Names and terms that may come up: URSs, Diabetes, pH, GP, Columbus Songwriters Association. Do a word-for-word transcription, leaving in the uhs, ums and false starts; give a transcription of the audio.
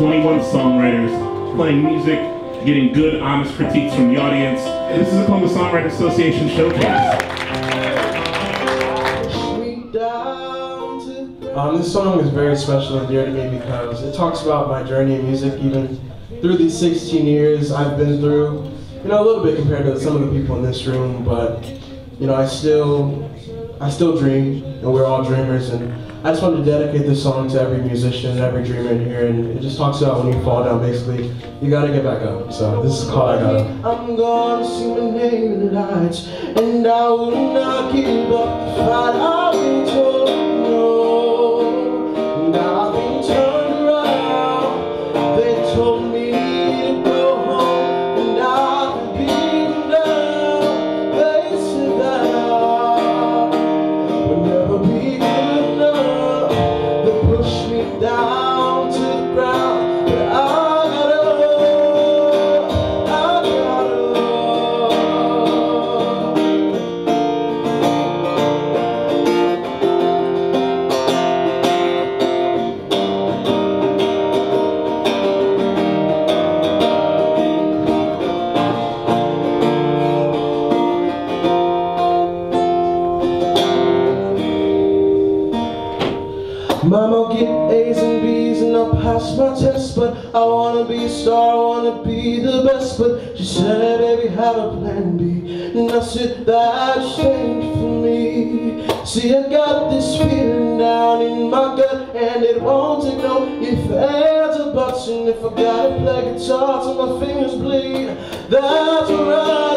twenty-one songwriters playing music, getting good, honest critiques from the audience. This is the Columbus Songwriters Association Showcase. Um, this song is very special and dear to me because it talks about my journey in music, even through these sixteen years I've been through. You know, a little bit compared to some of the people in this room, but you know, I still, I still dream, and we're all dreamers. And I just wanted to dedicate this song to every musician, every dreamer in here, and it just talks about when you fall down, basically, you gotta get back up. So this is called I Gotta. I'm gonna see my name in the lights, and I will not give up the fight. I've been told no, and I've been turned around. They told me to go home, and I've been beaten down. They said that I would never be good enough. Push me down to the ground, but I gotta, I gotta. Mama, get A's and B's and I'll pass my test, but I wanna be a star, I wanna be the best. But she said, baby, have a plan B, and I said, that's changed for me. See, I got this feeling down in my gut, and it won't take no ifs, ands, or buts. And if I gotta play guitar till my fingers bleed, that's alright.